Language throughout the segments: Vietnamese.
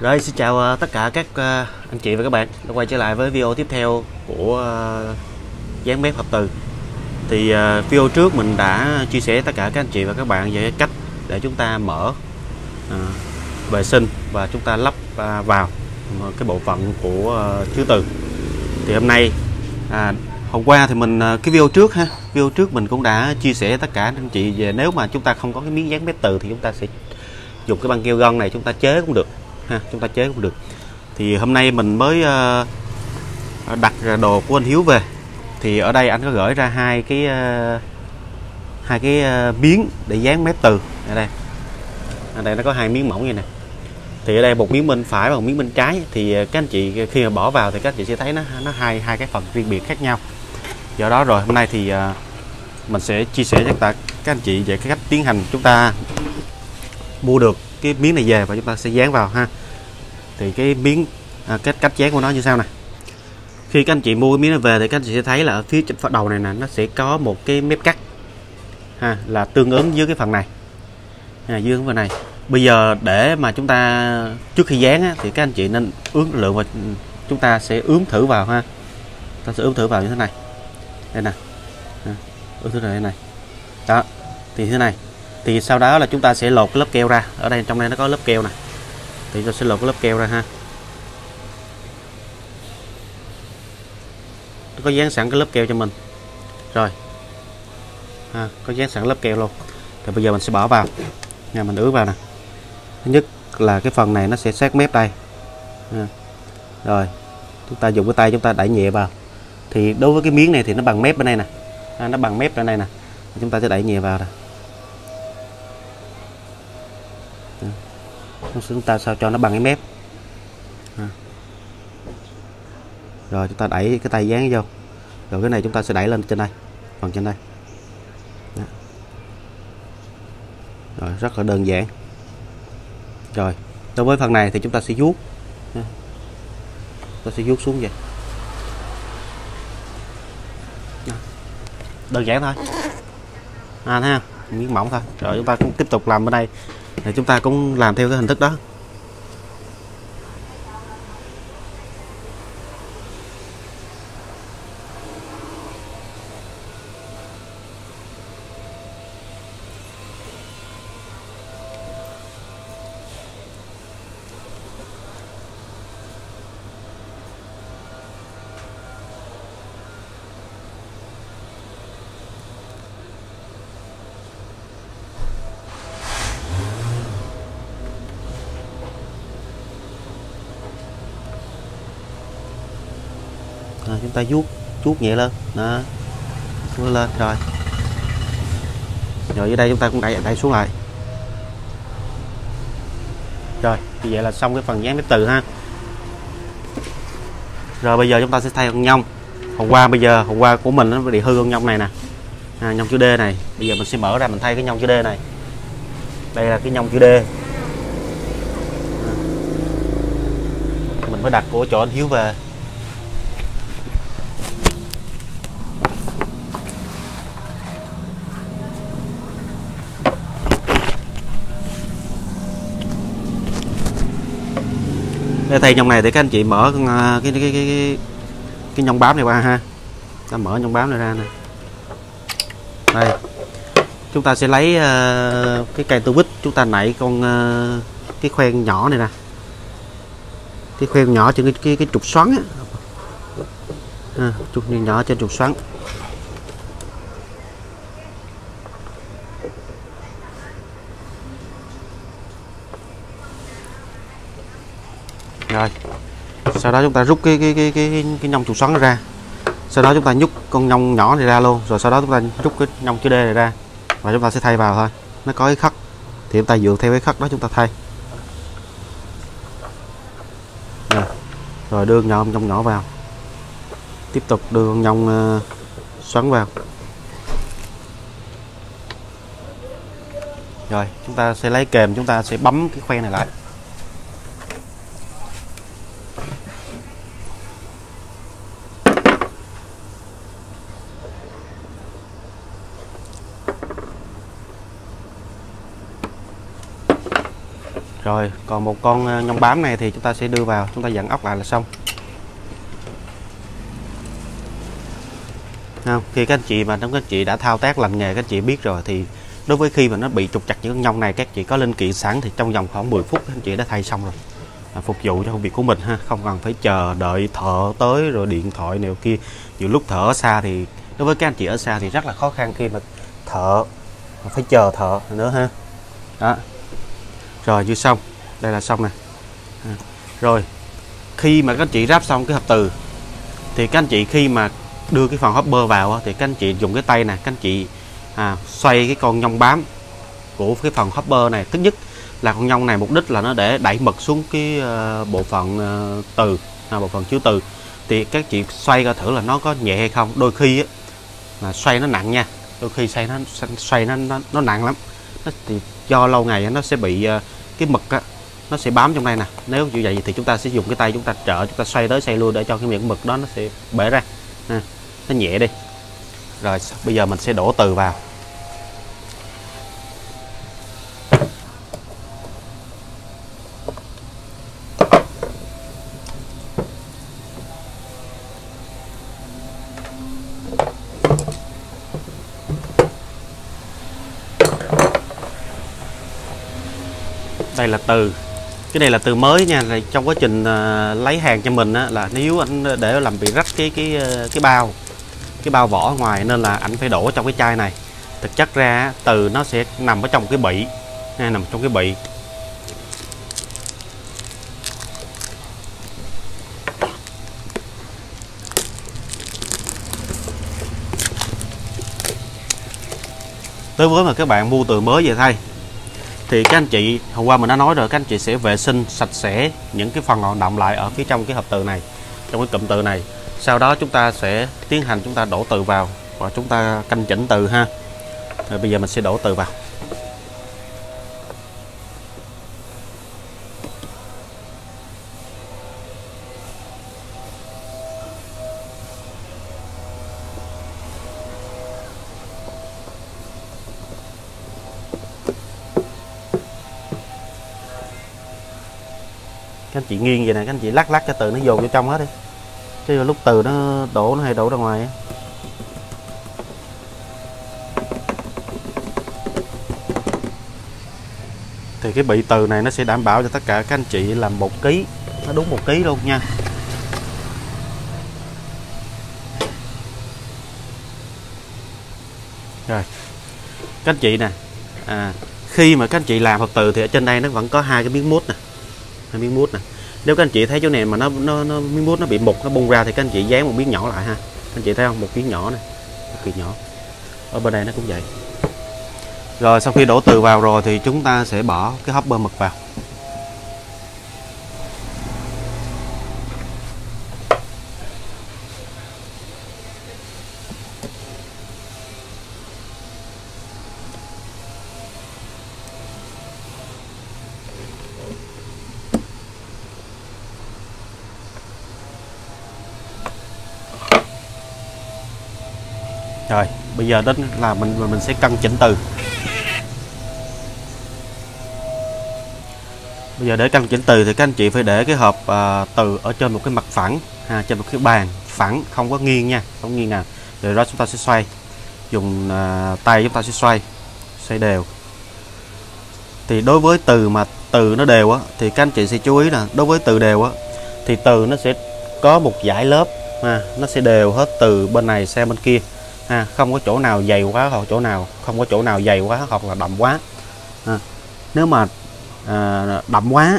Rồi, xin chào tất cả các anh chị và các bạn đã quay trở lại với video tiếp theo của dán mép hợp từ. Thì video trước mình đã chia sẻ tất cả các anh chị và các bạn về cách để chúng ta mở, vệ sinh và chúng ta lắp vào cái bộ phận của chữ từ. Thì hôm nay, hôm qua thì mình cái video trước mình cũng đã chia sẻ tất cả anh chị về nếu mà chúng ta không có cái miếng dán mép từ thì chúng ta sẽ dùng cái băng keo gân này chúng ta chế cũng được. Chúng ta chế cũng được. Thì hôm nay mình mới đặt đồ của anh Hiếu về. Thì ở đây anh có gửi ra hai cái miếng để dán mép từ. Ở đây nó có hai miếng mỏng như này. Thì ở đây một miếng bên phải và một miếng bên trái. Thì các anh chị khi mà bỏ vào thì các anh chị sẽ thấy nó hai cái phần riêng biệt khác nhau. Do đó rồi hôm nay thì mình sẽ chia sẻ cho các anh chị về cái cách tiến hành chúng ta mua được cái miếng này về và chúng ta sẽ dán vào ha. Thì cái miếng cách dán của nó như sau này. Khi các anh chị mua cái miếng này về thì các anh chị sẽ thấy là ở phía đầu này nè, nó sẽ có một cái mép cắt ha, là tương ứng với cái phần này, dưới phần này. Bây giờ để mà chúng ta trước khi dán á, thì các anh chị nên ướm lượng và chúng ta sẽ ướm thử vào ha. Ta sẽ ướm thử vào như thế này. Đây nè. Ướm thử vào như thế này. Đó. Thì như thế này. Thì sau đó là chúng ta sẽ lột cái lớp keo ra. Ở đây trong đây nó có lớp keo nè. Thì tôi sẽ lột cái lớp keo ra ha. Nó có dán sẵn cái lớp keo cho mình. Rồi. Ha, có dán sẵn lớp keo luôn. Thì bây giờ mình sẽ bỏ vào. Nha, mình ướp vào nè. Thứ nhất là cái phần này nó sẽ sát mép đây. Ha. Rồi, chúng ta dùng cái tay chúng ta đẩy nhẹ vào. Thì đối với cái miếng này thì nó bằng mép bên đây nè. Ha, nó bằng mép bên đây nè. Chúng ta sẽ đẩy nhẹ vào nè. Chúng ta sao cho nó bằng cái mép. Rồi chúng ta đẩy cái tay dán vô. Rồi cái này chúng ta sẽ đẩy lên trên đây. Phần trên đây. Đó. Rồi rất là đơn giản. Rồi đối với phần này thì chúng ta sẽ vuốt. Chúng ta sẽ vuốt xuống vậy. Đơn giản thôi. À thấy không? Miếng mỏng thôi. Rồi chúng ta cũng tiếp tục làm bên đây. Thì chúng ta cũng làm theo cái hình thức đó. Chúng ta vuốt nhẹ lên đó, vuốt lên rồi dưới đây chúng ta cũng đẩy xuống lại. Rồi như vậy là xong cái phần dán mép từ ha. Rồi bây giờ chúng ta sẽ thay con nhông hôm qua của mình nó bị hư con nhông này nè, nhông chữ D này. Bây giờ mình sẽ mở ra mình thay cái nhông chữ D này. Đây là cái nhông chữ D mình mới đặt của chỗ anh Hiếu về. Để thay nhông này thì các anh chị mở cái nhông bám này qua ha. Ta mở nhông bám này ra nè. Đây. Chúng ta sẽ lấy cái cây tô vít chúng ta nảy con cái khoen nhỏ này nè. Cái khoen nhỏ trên cái trục xoắn á. Trục nhỏ trên trục xoắn. Rồi. Sau đó chúng ta rút cái nhông trục xoắn ra. Sau đó chúng ta nhúc con nhông nhỏ này ra luôn. Rồi sau đó chúng ta rút cái nhông chữ D này ra. Và chúng ta sẽ thay vào thôi. Nó có cái khắc. Thì chúng ta dựa theo cái khắc đó chúng ta thay. Rồi đưa con nhông nhỏ vào. Tiếp tục đưa con nhông xoắn vào. Rồi chúng ta sẽ lấy kềm. Chúng ta sẽ bấm cái khoen này lại. Rồi còn một con nhông bám này thì chúng ta sẽ đưa vào, chúng ta dặn ốc lại là xong. Khi các anh chị mà các chị đã thao tác làm nghề, các anh chị biết rồi thì đối với khi mà nó bị trục trặc những con nhông này, các chị có linh kiện sẵn thì trong vòng khoảng 10 phút các anh chị đã thay xong rồi, phục vụ cho công việc của mình ha, không cần phải chờ đợi thợ tới rồi điện thoại này kia. Nhiều lúc thợ ở xa thì đối với các anh chị ở xa thì rất là khó khăn khi mà thợ phải chờ thợ nữa ha. Đó. Rồi như xong, đây là xong nè. Rồi khi mà các anh chị ráp xong cái hộp từ thì các anh chị khi mà đưa cái phần hopper vào thì các anh chị dùng cái tay nè, các anh chị xoay cái con nhông bám của cái phần hopper này. Thứ nhất là con nhông này mục đích là nó để đẩy mực xuống cái bộ phận từ, bộ phận chứa từ. Thì các chị xoay coi thử là nó có nhẹ hay không. Đôi khi là xoay nó nặng nha, đôi khi xoay nó nặng lắm. Thì do lâu ngày nó sẽ bị cái mực á, nó sẽ bám trong đây nè. Nếu như vậy thì chúng ta sẽ dùng cái tay chúng ta trợ, chúng ta xoay tới xoay lui để cho cái miệng mực đó nó sẽ bể ra, nó nhẹ đi. Rồi bây giờ mình sẽ đổ từ vào. Đây là từ, cái này là từ mới nha. Trong quá trình lấy hàng cho mình á, là nếu anh để làm bị rách cái bao vỏ ngoài nên là anh phải đổ trong cái chai này. Thực chất ra từ nó sẽ nằm ở trong cái bị, nằm trong cái bị. Tới với mà các bạn mua từ mới về thay thì các anh chị, hôm qua mình đã nói rồi, các anh chị sẽ vệ sinh sạch sẽ những cái phần hoạt động lại ở phía trong cái hộp từ này, trong cái cụm từ này. Sau đó chúng ta sẽ tiến hành chúng ta đổ từ vào và chúng ta canh chỉnh từ ha. Rồi bây giờ mình sẽ đổ từ vào. Các anh chị nghiêng vậy nè, các anh chị lắc lắc cho từ nó dồn vô trong hết đi, chứ lúc từ nó đổ nó hay đổ ra ngoài ấy. Thì cái bị từ này nó sẽ đảm bảo cho tất cả các anh chị làm 1 kg, nó đúng 1 kg luôn nha. Rồi các anh chị nè, khi mà các anh chị làm hộp từ thì ở trên đây nó vẫn có 2 cái miếng mút nè, 2 miếng mút nè. Nếu các anh chị thấy chỗ này mà nó miếng mút nó bị mục, nó bung ra thì các anh chị dán một miếng nhỏ lại ha. Các anh chị thấy không, một miếng nhỏ này, cực kỳ nhỏ. Ở bên đây nó cũng vậy. Rồi sau khi đổ từ vào rồi thì chúng ta sẽ bỏ cái hopper mực vào. Rồi, bây giờ đến là mình sẽ căn chỉnh từ. Bây giờ để căn chỉnh từ thì các anh chị phải để cái hộp từ ở trên một cái mặt phẳng, trên một cái bàn phẳng, không có nghiêng nha, không nghiêng nào. Rồi đó chúng ta sẽ xoay, dùng tay chúng ta sẽ xoay đều. Thì đối với từ mà từ nó đều á thì các anh chị sẽ chú ý là đối với từ đều á thì từ nó sẽ có một dải lớp, nó sẽ đều hết từ bên này sang bên kia. Không có chỗ nào dày quá hoặc chỗ nào không có chỗ nào dày quá hoặc là đậm quá. Nếu mà đậm quá,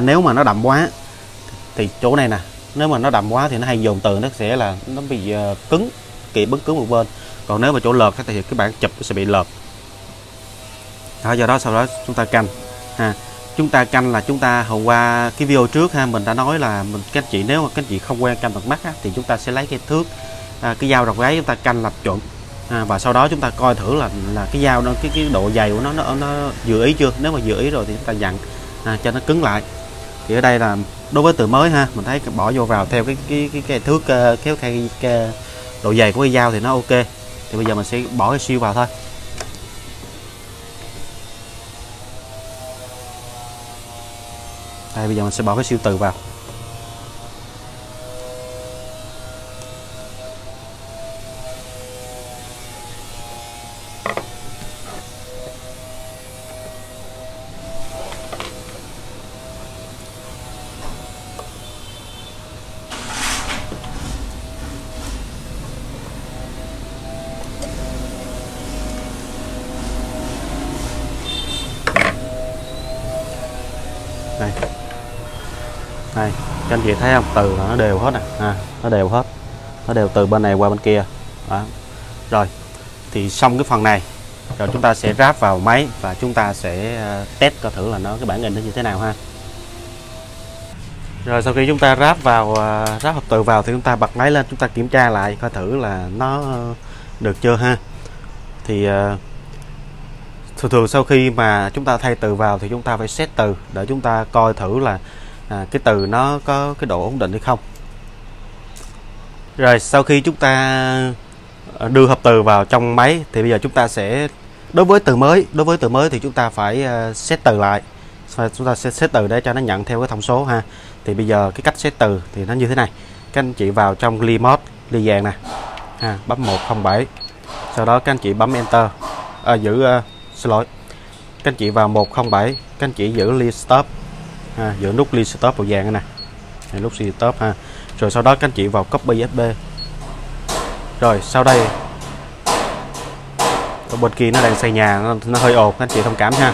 nếu mà nó đậm quá thì chỗ này nè, nếu mà nó đậm quá thì nó hay dồn từ, nó sẽ là nó bị cứng, kỳ bất cứ một bên. Còn nếu mà chỗ lợp thì cái bảng chụp sẽ bị lợp. Đó, do đó sau đó chúng ta canh. Chúng ta canh là chúng ta hôm qua cái video trước mình đã nói là các anh chị nếu mà các anh chị không quen canh bằng mắt thì chúng ta sẽ lấy cái thước, cái dao rọc gáy chúng ta canh lập chuẩn, và sau đó chúng ta coi thử là cái dao đó, cái độ dày của nó vừa ý chưa. Nếu mà vừa ý rồi thì chúng ta dặn cho nó cứng lại. Thì ở đây là đối với từ mới mình thấy bỏ vô vào theo cái thước, cái độ dày của cái dao thì nó ok. Thì bây giờ mình sẽ bỏ cái siêu vào thôi. Đây, bây giờ mình sẽ bỏ cái siêu từ vào. Đây. Đây, các anh chị thấy không, từ nó đều hết nè, nó đều hết, nó đều từ bên này qua bên kia. Đó. Rồi thì xong cái phần này rồi chúng ta sẽ ráp vào máy và chúng ta sẽ test coi thử là nó cái bản in nó như thế nào ha. Rồi sau khi chúng ta ráp vào, ráp hộp từ vào thì chúng ta bật máy lên, chúng ta kiểm tra lại coi thử là nó được chưa ha. Thì thường sau khi mà chúng ta thay từ vào thì chúng ta phải set từ để chúng ta coi thử là cái từ nó có cái độ ổn định hay không. Rồi sau khi chúng ta đưa hộp từ vào trong máy thì bây giờ chúng ta sẽ đối với từ mới thì chúng ta phải set từ lại, chúng ta sẽ set từ để cho nó nhận theo cái thông số ha. Thì bây giờ cái cách set từ thì nó như thế này, các anh chị vào trong ly mode, ly vàng nè, bấm 107, sau đó các anh chị bấm enter, các anh chị vào 107, các anh chị giữ ly stop, giữ nút ly stop màu vàng này nè, nút stop ha. Rồi sau đó các anh chị vào copy fb, rồi sau đây ở bên kia nó đang xây nhà, nó hơi ồn, các anh chị thông cảm ha.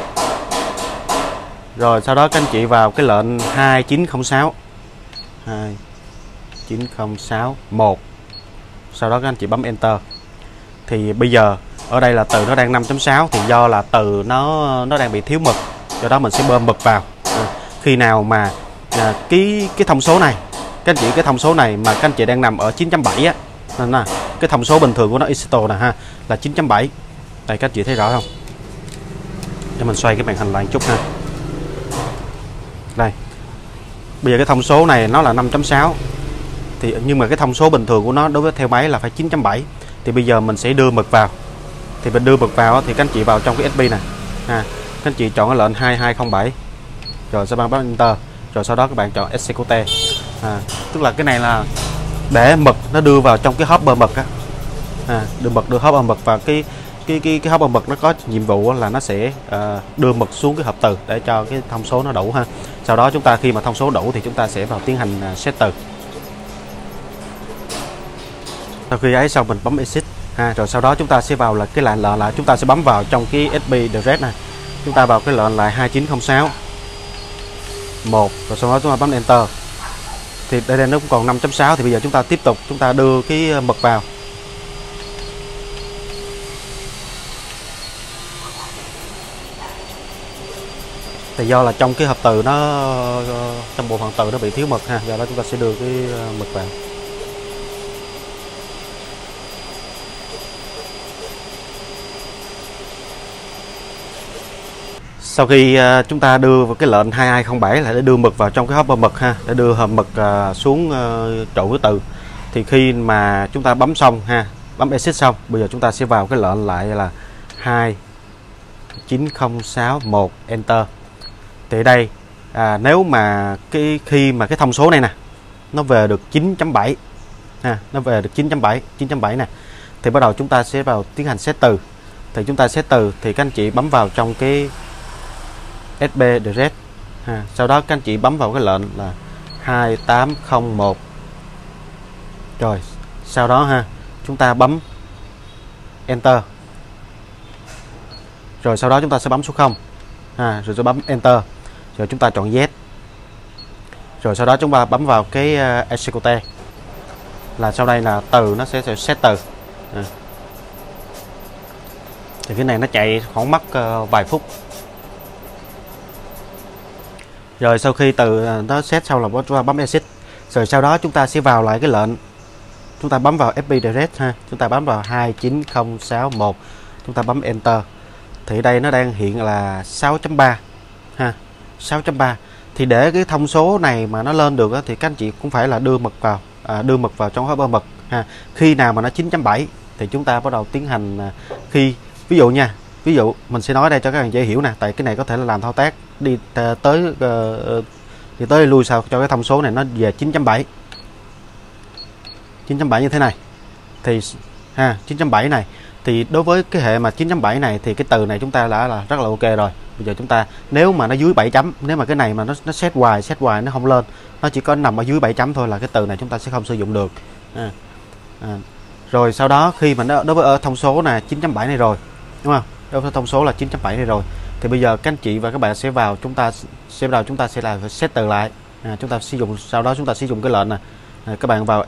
Rồi sau đó các anh chị vào cái lệnh 2906 1, sau đó các anh chị bấm enter. Thì bây giờ ở đây là từ nó đang 5.6 thì do là từ nó đang bị thiếu mực, do đó mình sẽ bơm mực vào. Khi nào mà cái thông số này, các anh chị, cái thông số này mà các anh chị đang nằm ở 9.7 á, nên là cái thông số bình thường của nó ISO nè ha, là 9.7. Đây các anh chị thấy rõ không? Để mình xoay cái màn hình lại một chút ha. Đây. Bây giờ cái thông số này nó là 5.6. Thì nhưng mà cái thông số bình thường của nó đối với theo máy là phải 9.7. Thì bây giờ mình sẽ đưa mực vào. Thì mình đưa mực vào thì các anh chị vào trong cái SB này, các anh chị chọn cái lệnh 2207, rồi sau đó bấm enter, rồi sau đó các bạn chọn execute. Tức là cái này là để mực nó đưa vào trong cái hopper mực á, đưa hopper mực vào cái hopper mực nó có nhiệm vụ là nó sẽ đưa mực xuống cái hộp từ để cho cái thông số nó đủ ha. Sau đó chúng ta khi mà thông số đủ thì chúng ta sẽ vào tiến hành set từ. Sau khi ấy xong mình bấm exit. Rồi sau đó chúng ta sẽ vào là cái lệnh là chúng ta sẽ bấm vào trong cái SP Direct này. Chúng ta vào cái lệnh là 2906 1, rồi sau đó chúng ta bấm enter. Thì đây nó cũng còn 5.6 thì bây giờ chúng ta tiếp tục, chúng ta đưa cái mực vào. Thì do là trong cái hộp từ nó, trong bộ phận từ nó bị thiếu mực ha, do đó chúng ta sẽ đưa cái mực vào. Sau khi chúng ta đưa vào cái lệnh 2207 là để đưa mực vào trong cái hopper mực ha, để đưa hộp mực xuống trụ cái từ. Thì khi mà chúng ta bấm xong ha, bấm exit xong, bây giờ chúng ta sẽ vào cái lệnh lại là 29061 enter. Thì đây nếu mà khi mà cái thông số này nè nó về được 9.7 ha, nó về được 9.7 nè, thì bắt đầu chúng ta sẽ vào tiến hành set từ. Thì chúng ta set từ thì các anh chị bấm vào trong cái SB Direct ha. Sau đó các anh chị bấm vào cái lệnh là 2801. Rồi sau đó ha, chúng ta bấm enter. Rồi sau đó chúng ta sẽ bấm số 0 ha, rồi bấm enter. Rồi chúng ta chọn Z. Rồi sau đó chúng ta bấm vào cái execute. Là sau đây là từ nó sẽ set từ. Thì cái này nó chạy khoảng mất vài phút. Rồi sau khi từ nó set xong là chúng ta bấm exit. Rồi sau đó chúng ta sẽ vào lại cái lệnh, chúng ta bấm vào FB Direct ha, chúng ta bấm vào 29061, chúng ta bấm enter. Thì đây nó đang hiện là 6.3 ha, 6.3. Thì để cái thông số này mà nó lên được thì các anh chị cũng phải là đưa mực vào trong hopper mực ha. Khi nào mà nó 9.7 thì chúng ta bắt đầu tiến hành khi ví dụ nha, ví dụ mình sẽ nói đây cho các bạn dễ hiểu nè, tại cái này có thể là làm thao tác đi tới thì tới lui sao cho cái thông số này nó về 9.7, 9.7 như thế này thì ha, 9.7 này thì đối với cái hệ mà 9.7 này thì cái từ này chúng ta đã là rất là ok rồi. Bây giờ chúng ta nếu mà nó dưới 7 chấm, nếu mà cái này mà nó set hoài nó không lên, nó chỉ có nằm ở dưới 7 chấm thôi là cái từ này chúng ta sẽ không sử dụng được. Rồi sau đó khi mà nó đối với ở thông số là 9.7 này rồi, đúng không? Đối với thông số là 9.7 này rồi thì bây giờ các anh chị và các bạn sẽ vào, chúng ta sẽ là set từ lại. Chúng ta sử dụng, sau đó chúng ta sử dụng cái lệnh này. Các bạn vào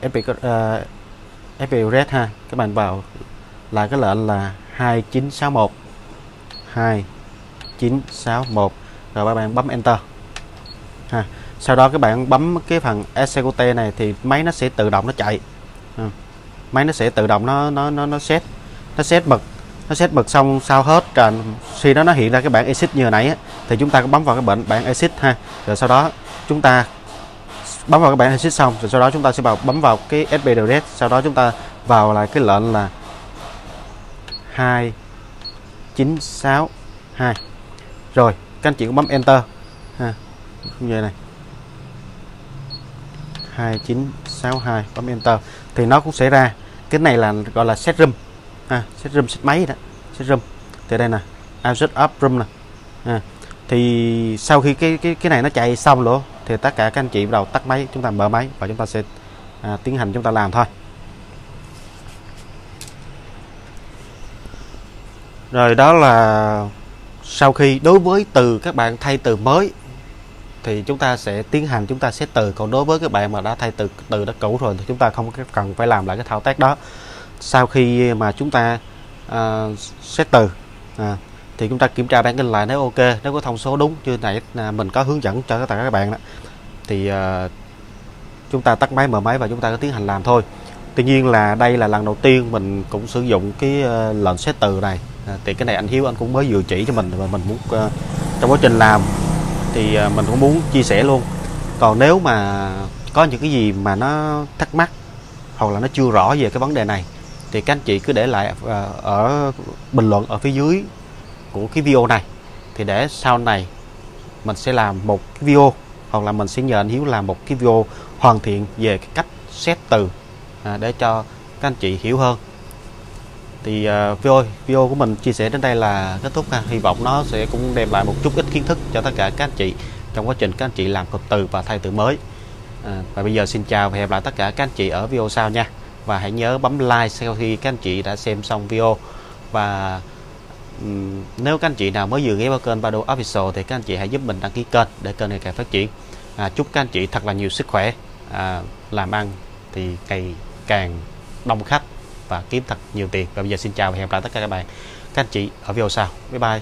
FPRED ha, các bạn vào là cái lệnh là 2961 2961 rồi các bạn bấm enter ha. Sau đó các bạn bấm cái phần execute này thì máy nó sẽ tự động nó chạy, máy nó sẽ tự động nó set bật xong sau hết rồi khi đó nó hiện ra cái bảng exit như hồi nãy á, thì chúng ta có bấm vào cái bảng exit ha. Rồi sau đó chúng ta bấm vào cái bảng exit xong rồi sau đó chúng ta sẽ bấm vào cái SPRED, sau đó chúng ta vào lại cái lệnh là 2962 rồi các anh chị cũng bấm enter ha, như vậy này 2962 bấm enter thì nó cũng sẽ ra cái này là gọi là set room ha, set room, set máy đó, set room thì đây nè, set up room nè ha. Thì sau khi cái này nó chạy xong rồi thì tất cả các anh chị bắt đầu tắt máy, chúng ta mở máy và chúng ta sẽ tiến hành chúng ta làm thôi. Rồi đó là sau khi đối với từ các bạn thay từ mới thì chúng ta sẽ tiến hành chúng ta set từ, còn đối với các bạn mà đã thay từ đã cũ rồi thì chúng ta không cần phải làm lại cái thao tác đó. Sau khi mà chúng ta set từ thì chúng ta kiểm tra bản kinh lại, nếu ok, nếu có thông số đúng như nãy là mình có hướng dẫn cho tất cả các bạn đó, thì chúng ta tắt máy, mở máy và chúng ta có tiến hành làm thôi. Tuy nhiên là đây là lần đầu tiên mình cũng sử dụng cái lệnh set từ này, thì cái này anh Hiếu anh cũng mới vừa chỉ cho mình và mình muốn trong quá trình làm thì mình cũng muốn chia sẻ luôn. Còn nếu mà có những cái gì mà nó thắc mắc hoặc là nó chưa rõ về cái vấn đề này thì các anh chị cứ để lại ở bình luận ở phía dưới của cái video này, thì để sau này mình sẽ làm một cái video hoặc là mình sẽ nhờ anh Hiếu làm một cái video hoàn thiện về cái cách set từ để cho các anh chị hiểu hơn. Thì video của mình chia sẻ đến đây là kết thúc ha. Hy vọng nó sẽ cũng đem lại một chút ít kiến thức cho tất cả các anh chị trong quá trình các anh chị làm cụm từ và thay từ mới. Và bây giờ xin chào và hẹn gặp lại tất cả các anh chị ở video sau nha. Và hãy nhớ bấm like sau khi các anh chị đã xem xong video. Và nếu các anh chị nào mới vừa ghé vào kênh 3Đô Official thì các anh chị hãy giúp mình đăng ký kênh để kênh ngày càng phát triển. Chúc các anh chị thật là nhiều sức khỏe, làm ăn thì ngày càng đông khách và kiếm thật nhiều tiền. Và bây giờ xin chào và hẹn gặp lại tất cả các bạn, các anh chị ở video sau. Bye bye.